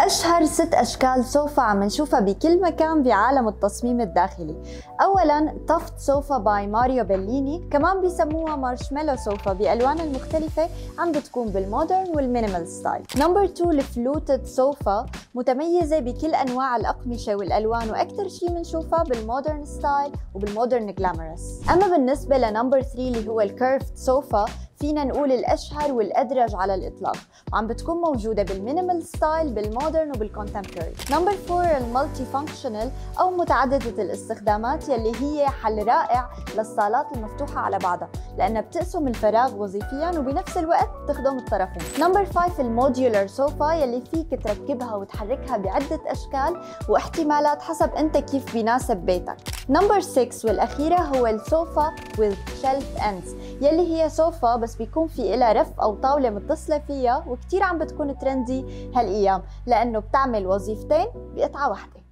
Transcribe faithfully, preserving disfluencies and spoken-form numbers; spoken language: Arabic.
أشهر ست أشكال سوفا عم نشوفها بكل مكان بعالم التصميم الداخلي. أولاً تفت سوفا باي ماريو بيليني، كمان بيسموها مارشميلو سوفا بألوانها المختلفة، عم بتكون بالمودرن والمينيمال ستايل. نمبر تو الفلوتد سوفا، متميزة بكل أنواع الأقمشة والألوان، وأكثر شيء بنشوفها بالمودرن ستايل وبالمودرن جلامرس. أما بالنسبة لنمبر ثري اللي هو الكيرفد سوفا، فينا نقول الأشهر والأدرج على الإطلاق، وعم بتكون موجودة بالمينيمال ستايل بالمودرن وبالكونتمبوري. نمبر فور المالتي فانكشنال أو متعددة الاستخدامات، يلي هي حل رائع للصالات المفتوحة على بعضها، لأنها بتقسم الفراغ وظيفياً وبنفس الوقت بتخدم الطرفين. نمبر فايف الموديولر سوفا، يلي فيك تركبها وتحركها بعدة أشكال واحتمالات حسب أنت كيف بيناسب بيتك. نمبر ستة والأخيرة هو السوفا with shelf ends، يلي هي سوفا بس بيكون في إلها رف أو طاولة متصلة فيها، وكتير عم بتكون ترندي هالأيام لأنه بتعمل وظيفتين بقطعة واحدة.